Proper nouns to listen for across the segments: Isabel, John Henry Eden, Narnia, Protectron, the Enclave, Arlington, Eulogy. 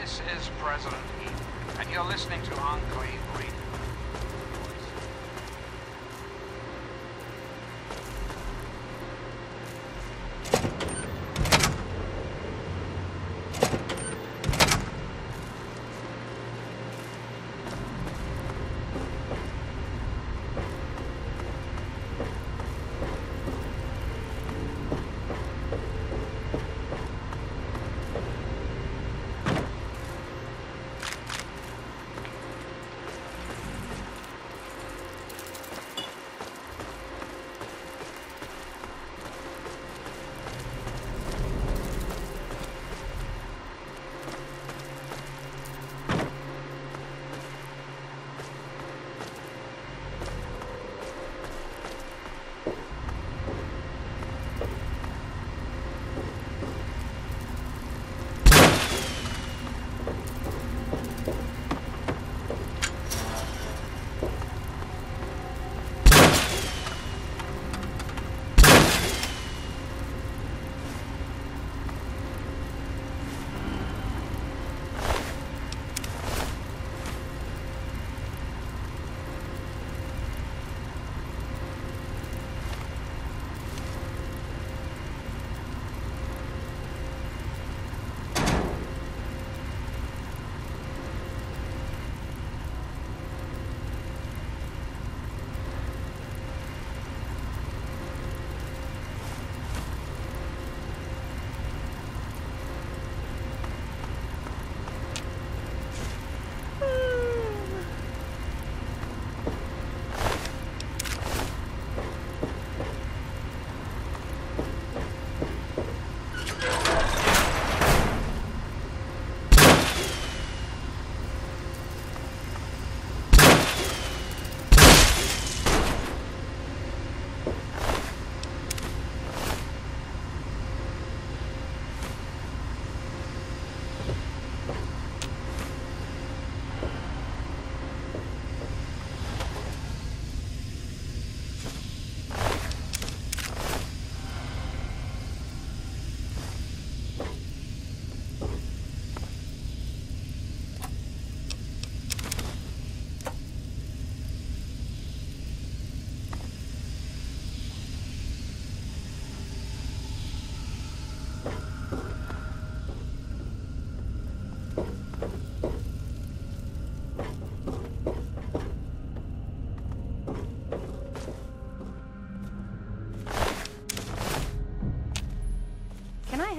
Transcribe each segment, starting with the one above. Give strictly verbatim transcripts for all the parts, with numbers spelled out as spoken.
This is President Eden, and you're listening to Enclave Radio.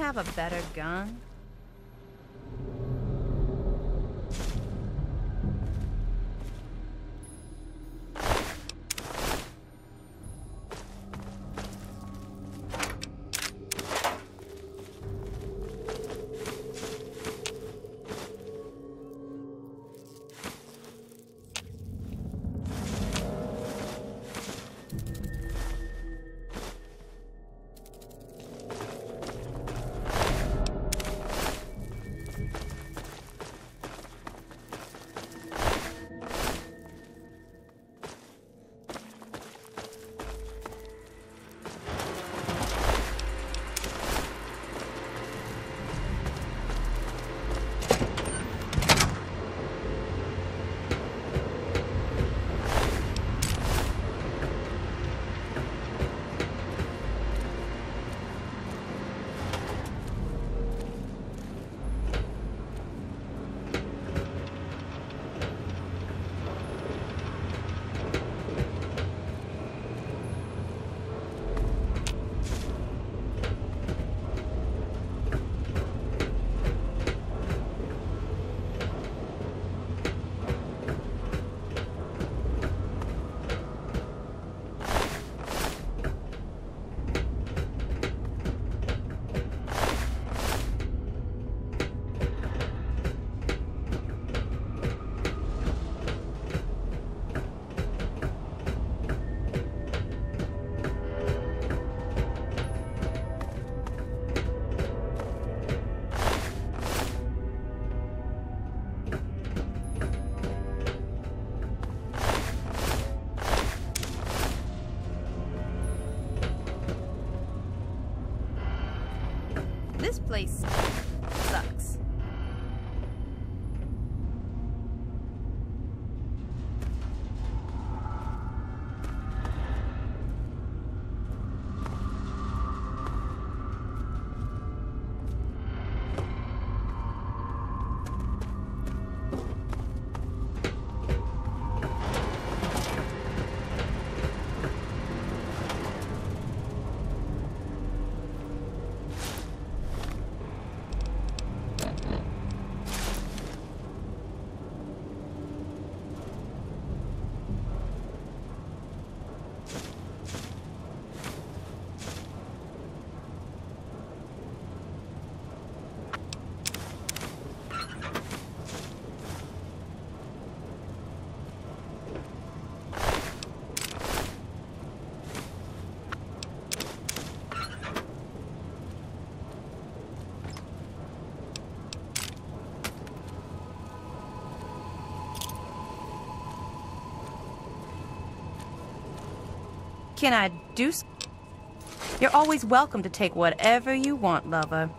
have a better gun? This place sucks. Can I do so? You're always welcome to take whatever you want, lover.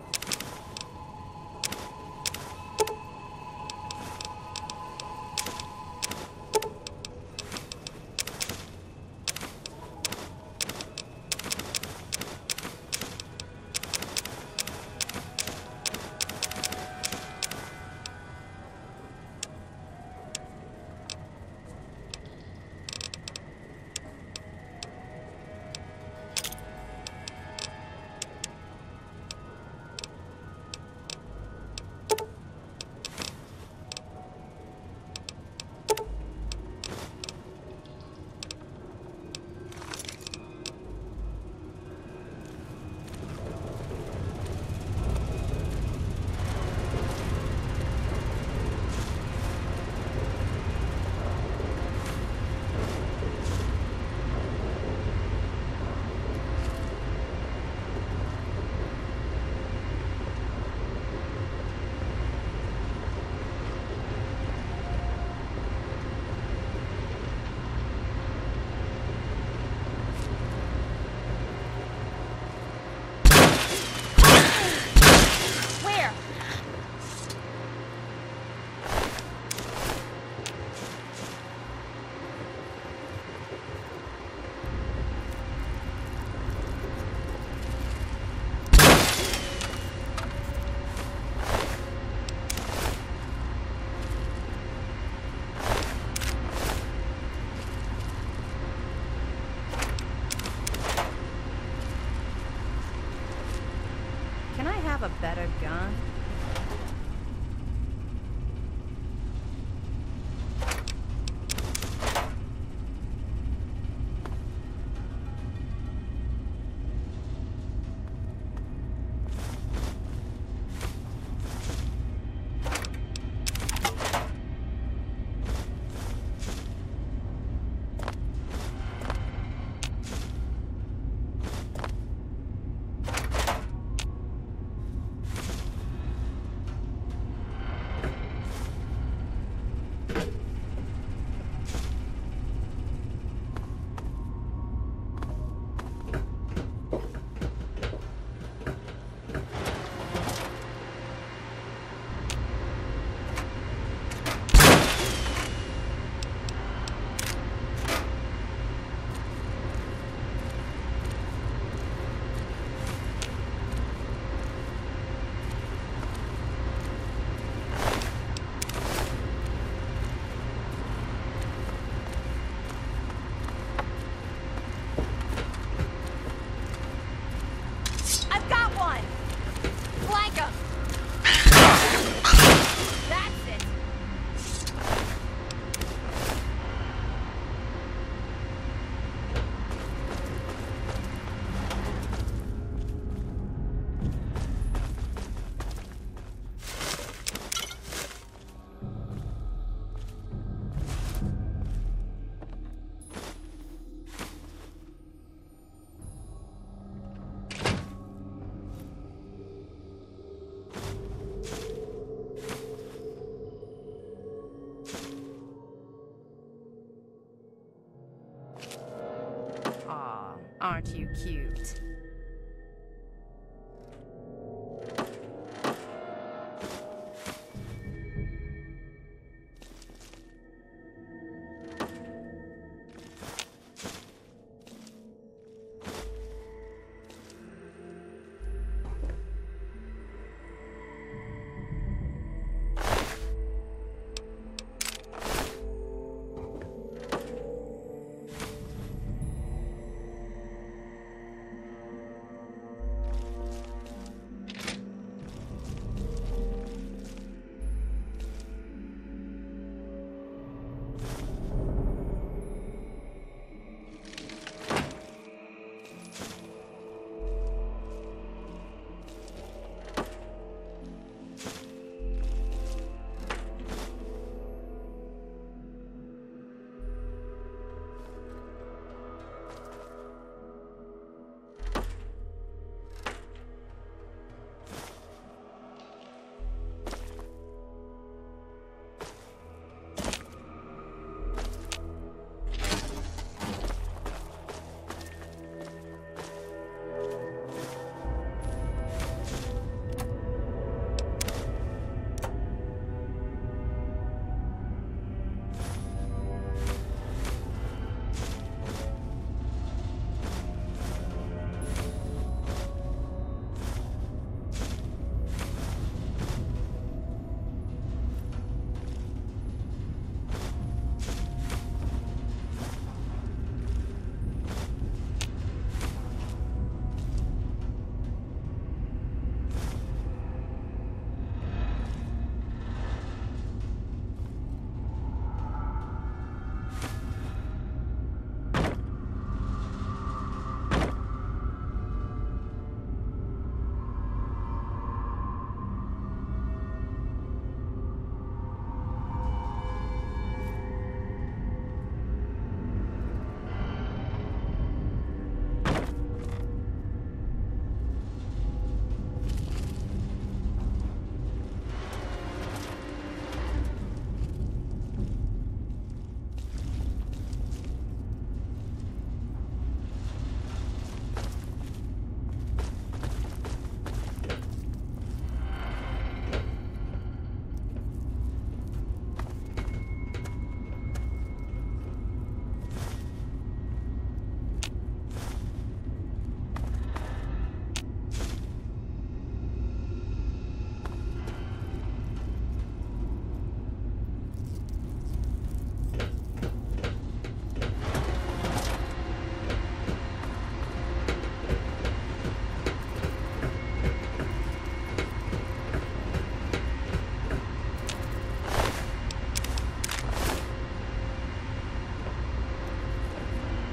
Aren't you cute?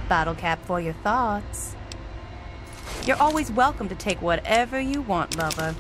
Bottle cap for your thoughts. You're always welcome to take whatever you want, lover.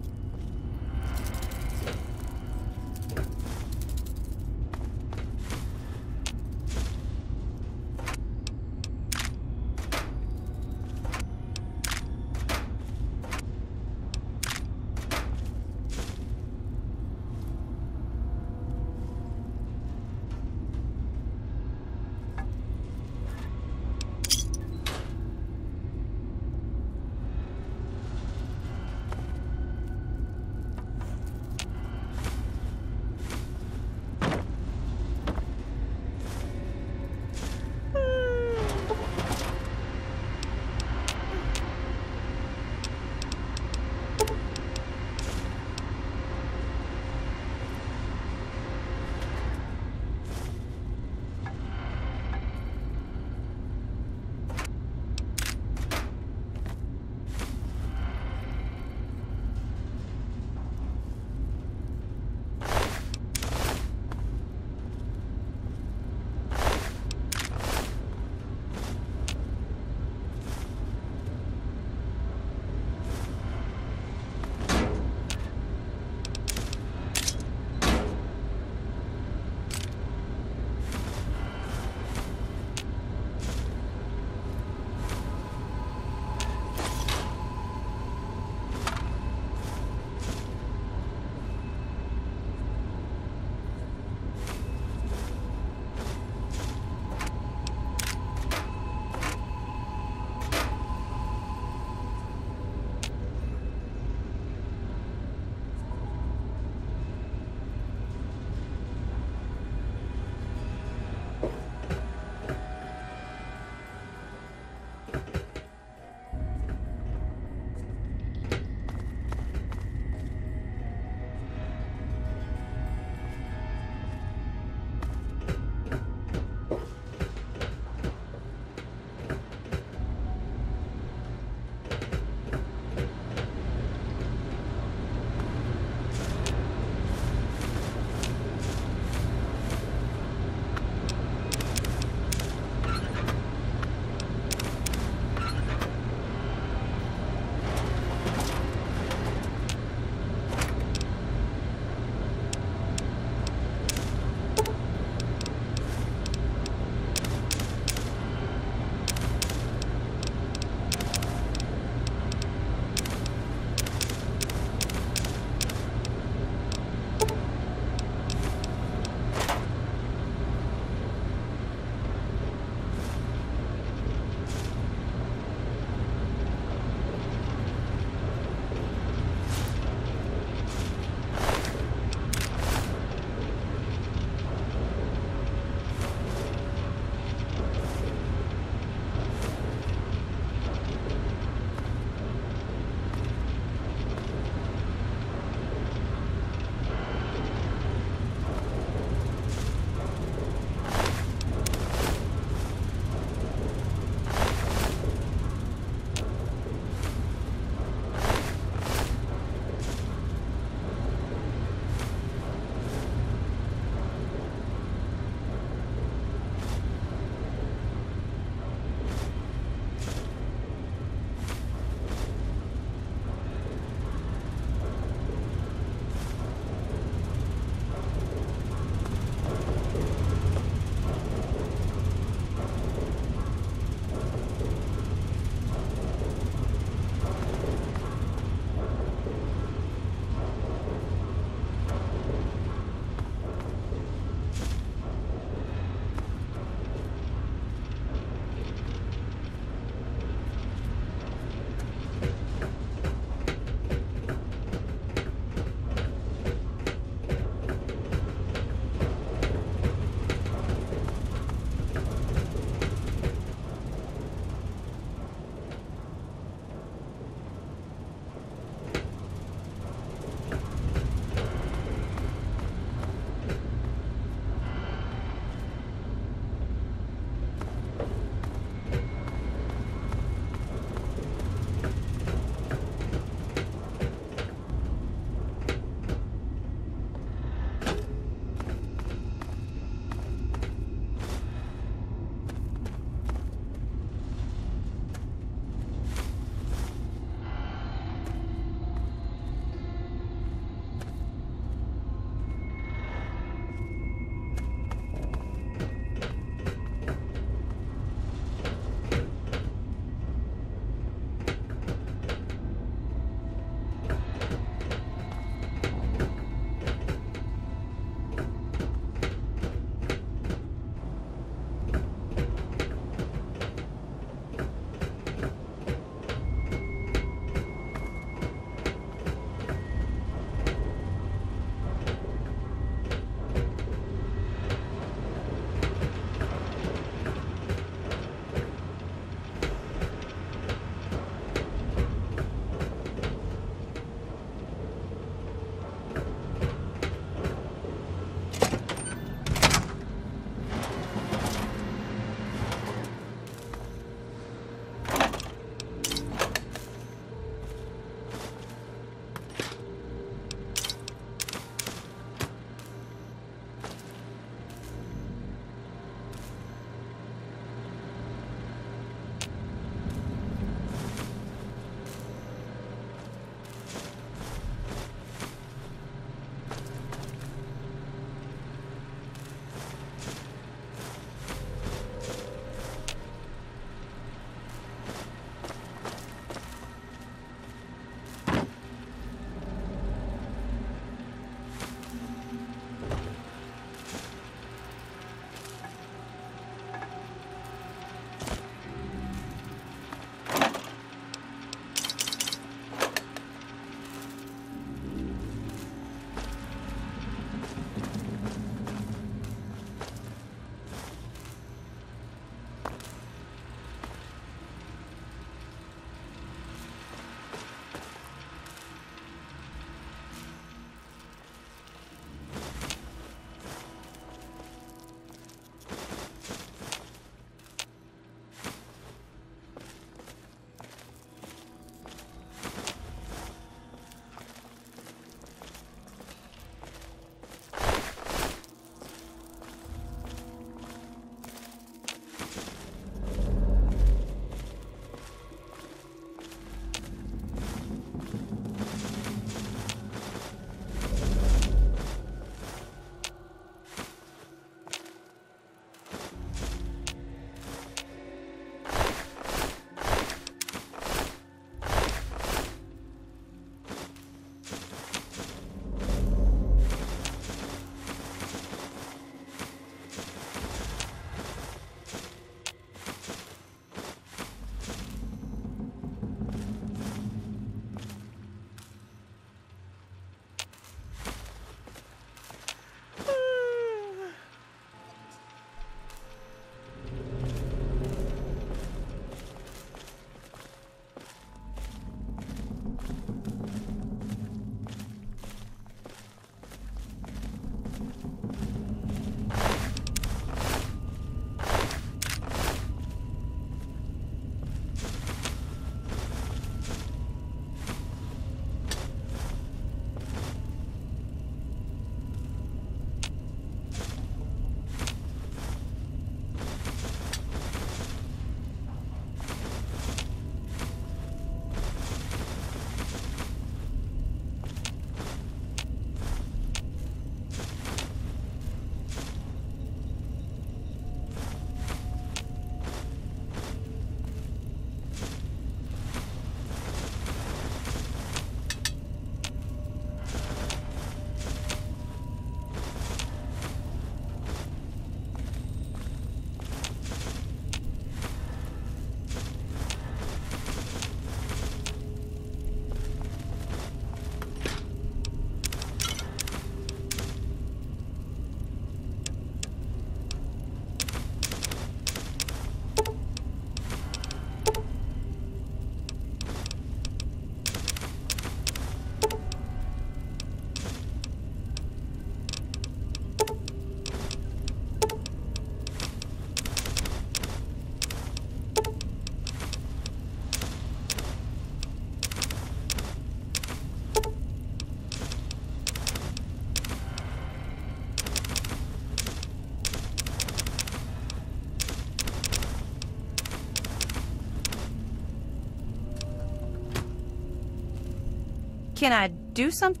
Can I do something?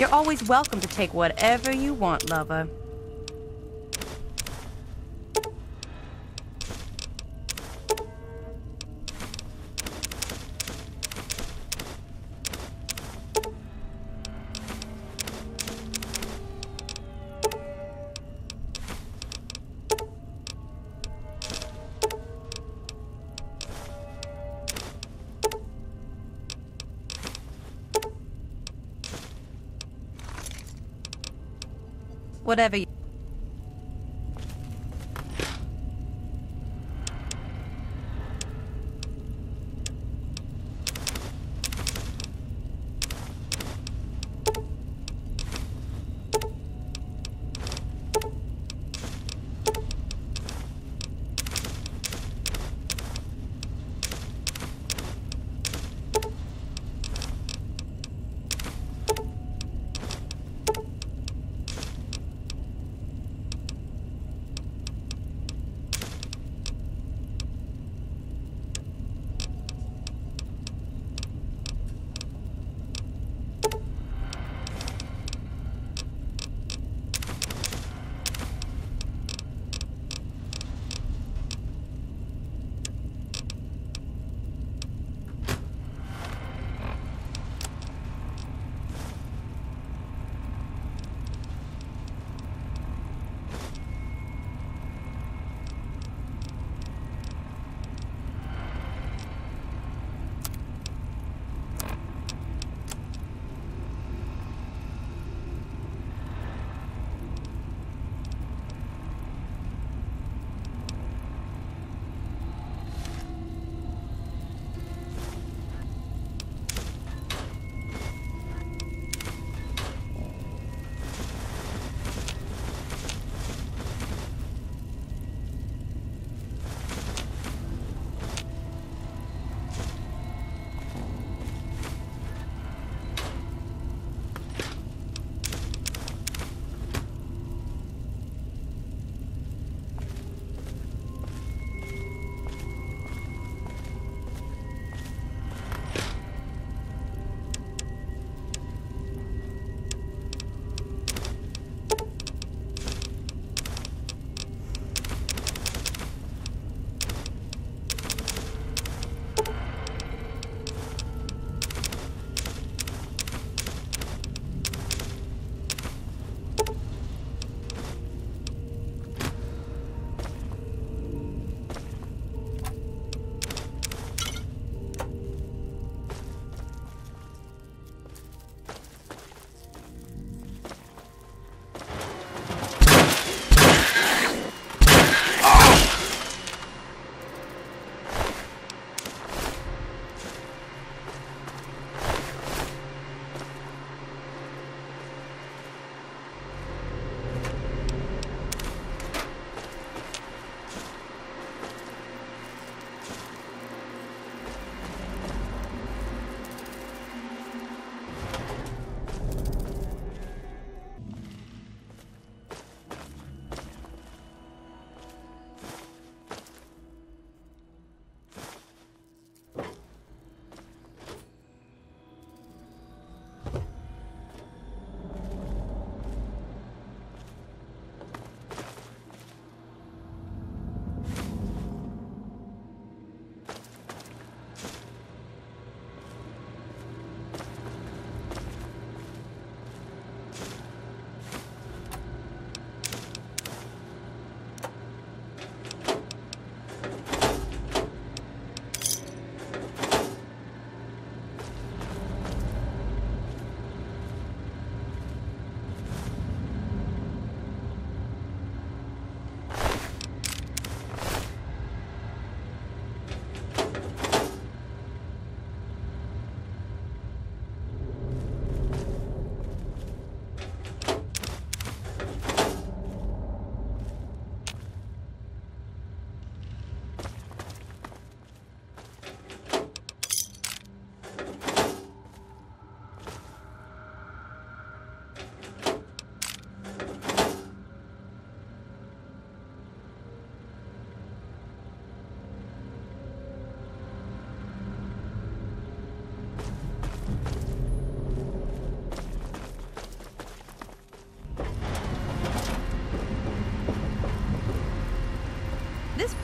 You're always welcome to take whatever you want, lover. Whatever you...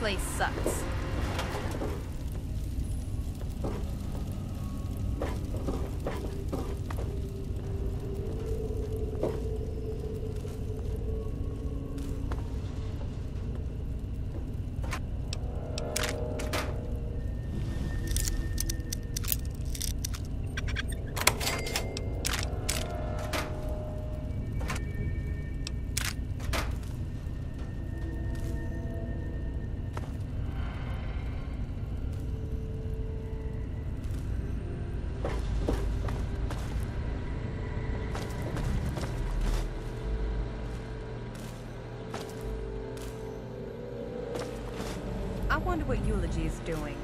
place sucks. I wonder what Eulogy is doing.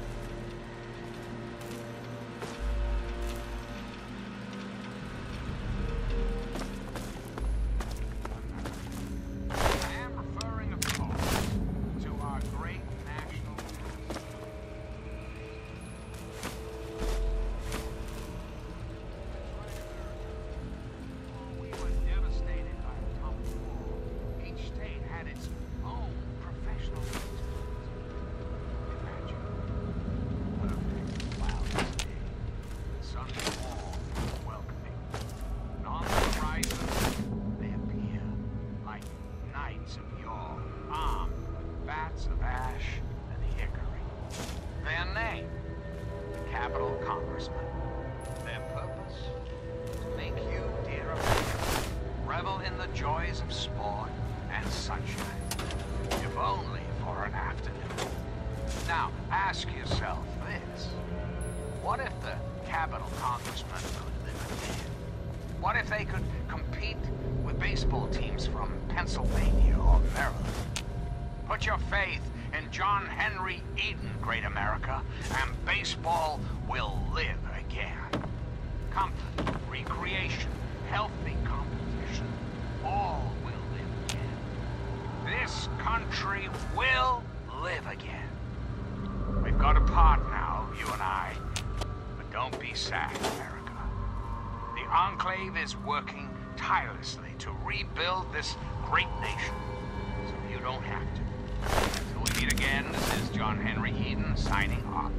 Put your faith in John Henry Eden, Great America, and baseball will live again. Comfort, recreation, healthy competition, all will live again. This country will live again. We've got to part now, you and I. But don't be sad, America. The Enclave is working tirelessly to rebuild this great nation, so you don't have to. Until we meet again, this is John Henry Eden signing off.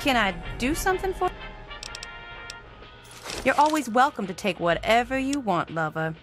Can I do something for you? You're always welcome to take whatever you want, lover.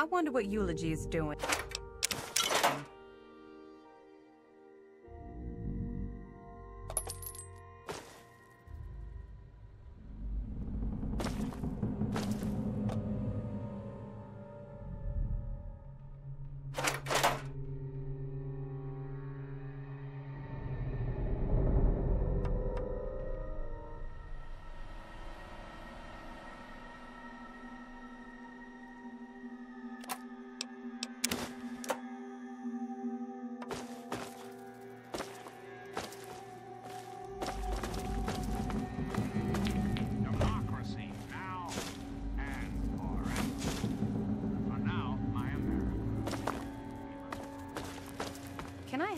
I wonder what Eulogy is doing.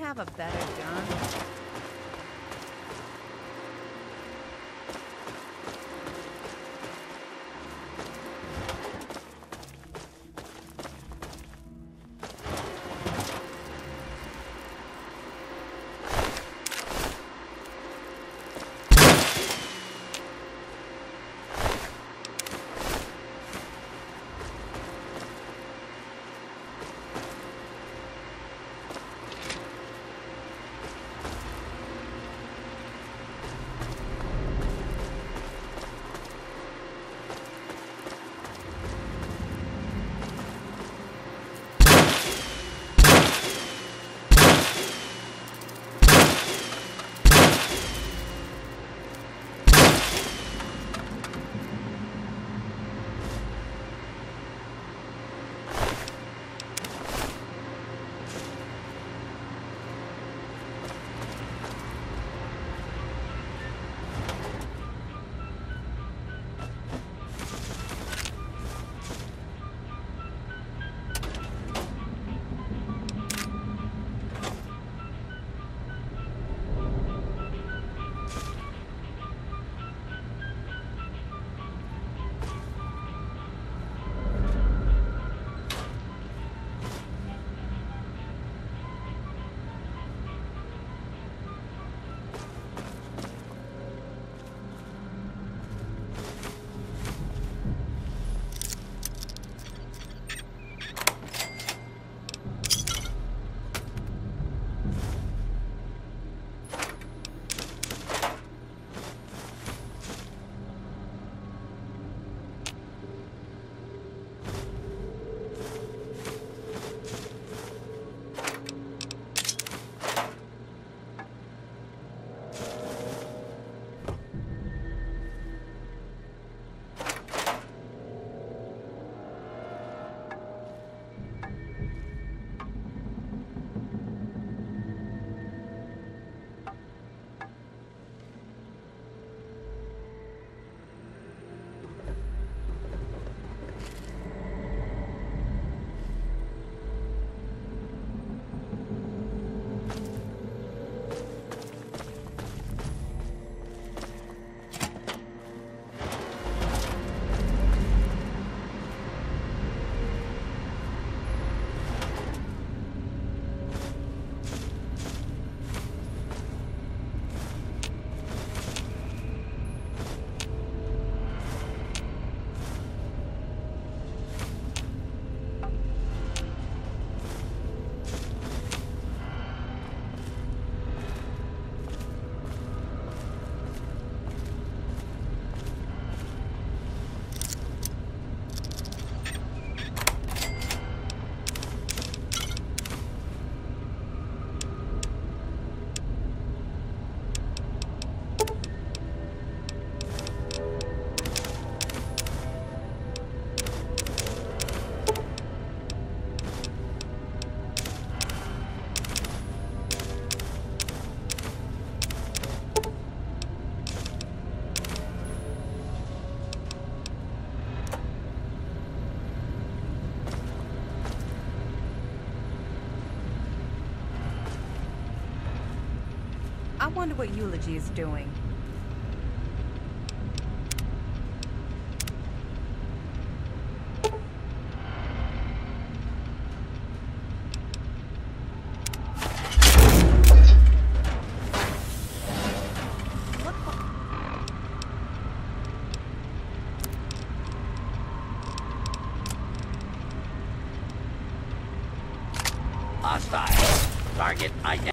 Have a better gun. I wonder what Eulogy is doing. What hostile. Target identified.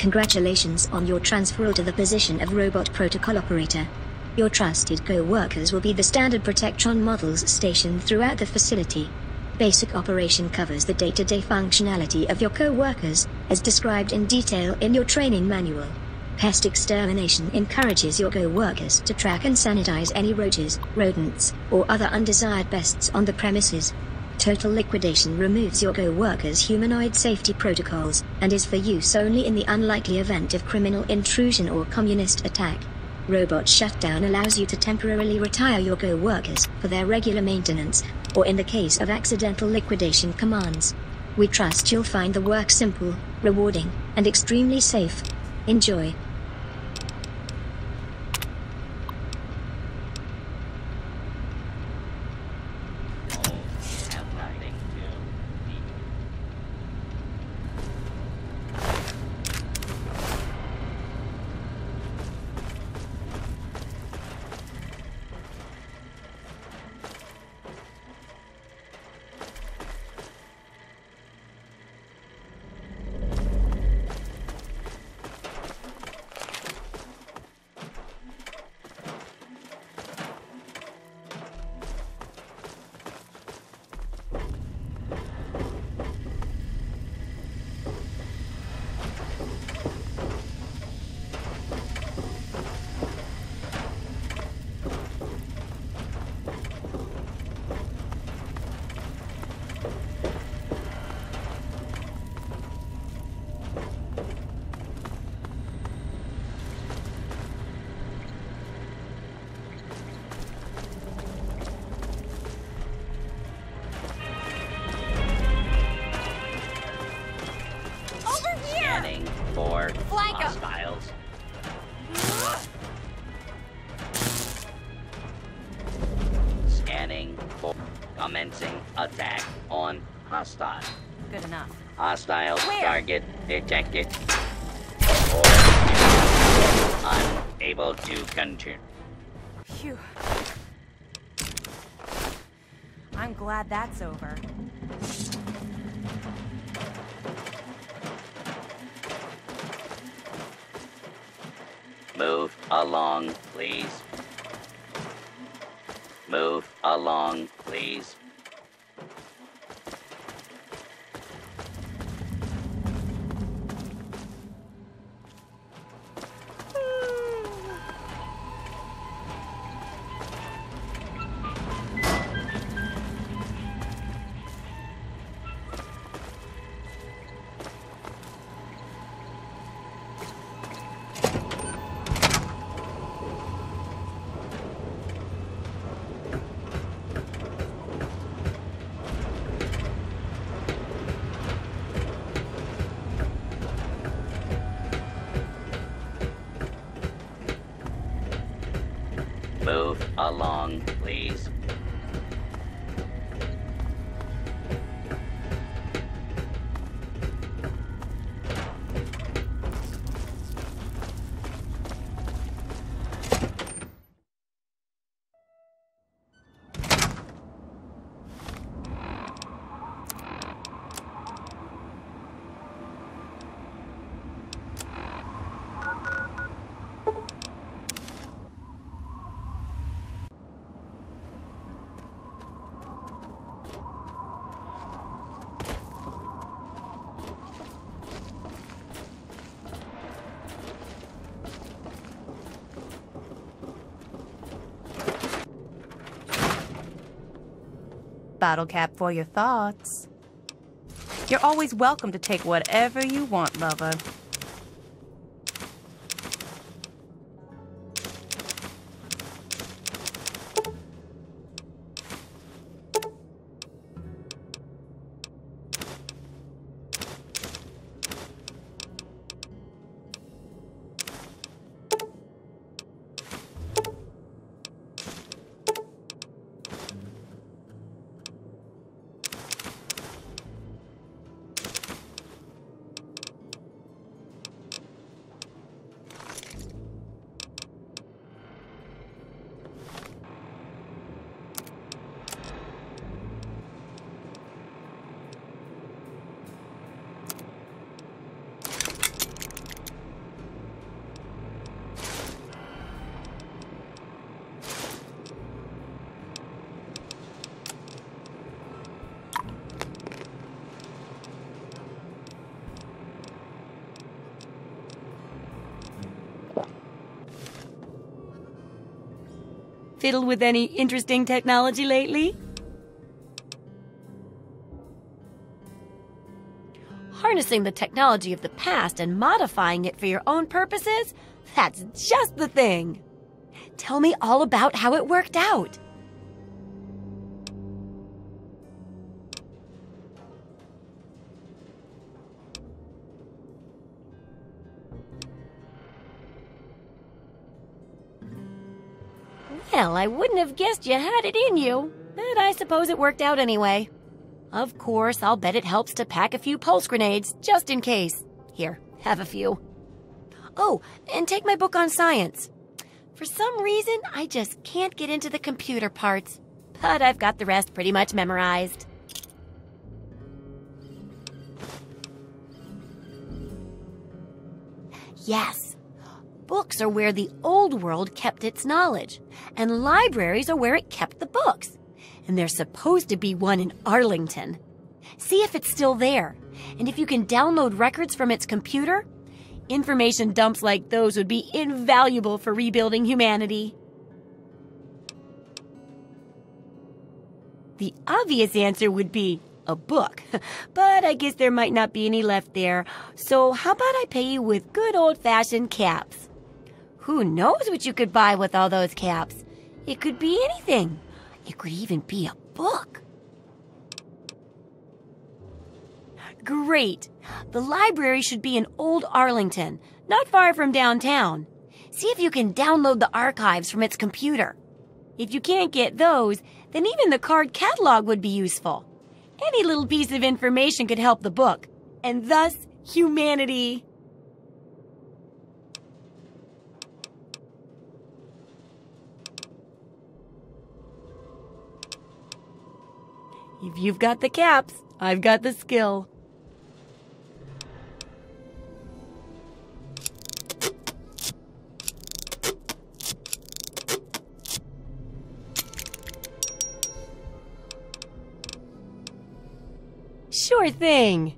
Congratulations on your transferal to the position of Robot Protocol Operator. Your trusted co-workers will be the standard Protectron models stationed throughout the facility. Basic operation covers the day-to-day functionality of your co-workers, as described in detail in your training manual. Pest extermination encourages your co-workers to track and sanitize any roaches, rodents, or other undesired pests on the premises. Total liquidation removes your co-workers' humanoid safety protocols, and is for use only in the unlikely event of criminal intrusion or communist attack. Robot shutdown allows you to temporarily retire your co-workers for their regular maintenance, or in the case of accidental liquidation commands. We trust you'll find the work simple, rewarding, and extremely safe. Enjoy. for commencing attack on hostile. Good enough. Hostile Where? target detected. Or unable to continue. Phew. I'm glad that's over. Move along, please. Move along, please. Along, please. Bottle cap for your thoughts. You're always welcome to take whatever you want, lover. Fiddle with any interesting technology lately? Harnessing the technology of the past and modifying it for your own purposes? That's just the thing! Tell me all about how it worked out. Well, I wouldn't have guessed you had it in you, but I suppose it worked out anyway. Of course, I'll bet it helps to pack a few pulse grenades, just in case. Here, have a few. Oh, and take my book on science. For some reason, I just can't get into the computer parts, but I've got the rest pretty much memorized. Yes. Books are where the old world kept its knowledge, and libraries are where it kept the books. And there's supposed to be one in Arlington. See if it's still there, and if you can download records from its computer. Information dumps like those would be invaluable for rebuilding humanity. The obvious answer would be a book, but I guess there might not be any left there, so how about I pay you with good old-fashioned caps? Who knows what you could buy with all those caps? It could be anything. It could even be a book. Great. The library should be in Old Arlington, not far from downtown. See if you can download the archives from its computer. If you can't get those, then even the card catalog would be useful. Any little piece of information could help the book, and thus humanity. If you've got the caps, I've got the skill. Sure thing.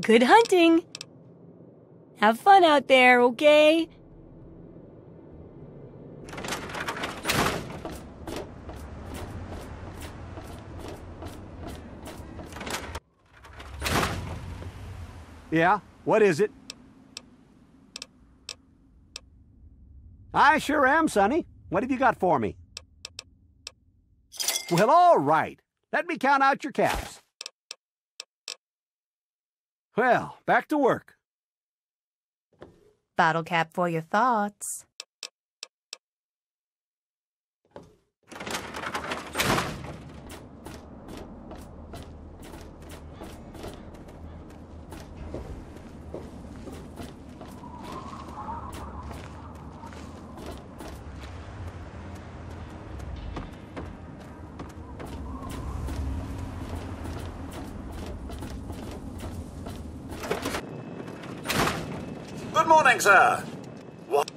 Good hunting! Have fun out there, okay? Yeah, what is it? I sure am, Sonny. What have you got for me? Well, all right. Let me count out your caps. Well, back to work. Bottle cap for your thoughts. Good morning, sir. What?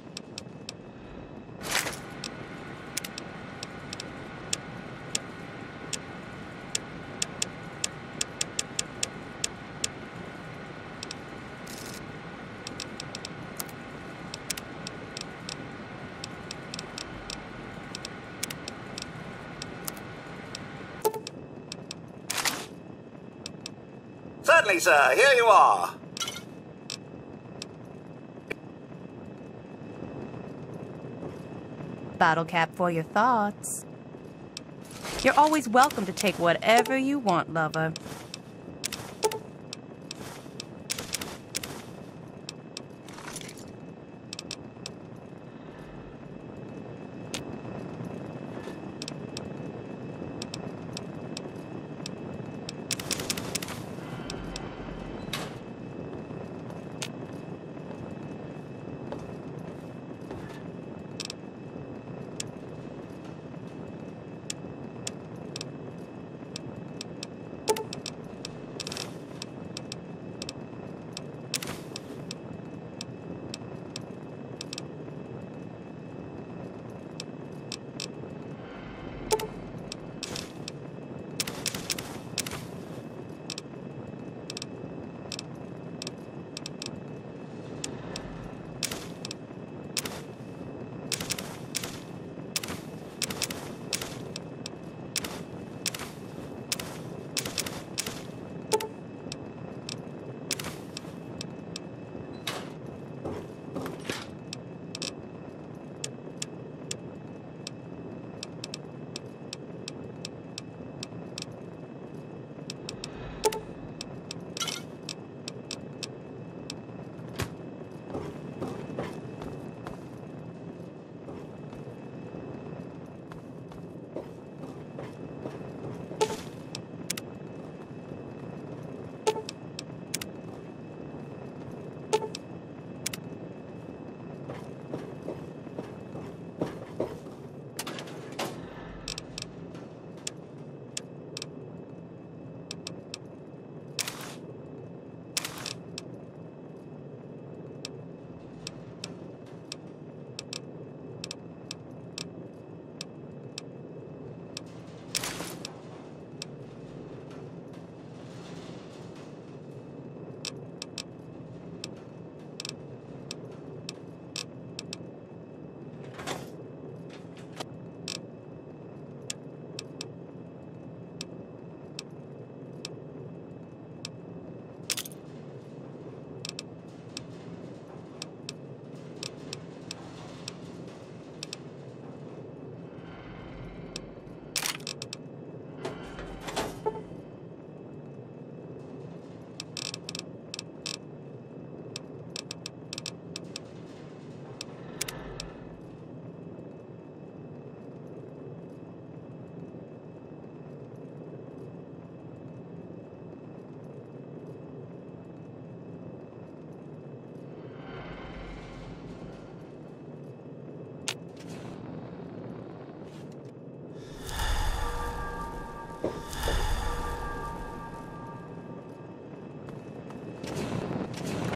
Certainly, sir. Here you are. Bottle cap for your thoughts. You're always welcome to take whatever you want, lover.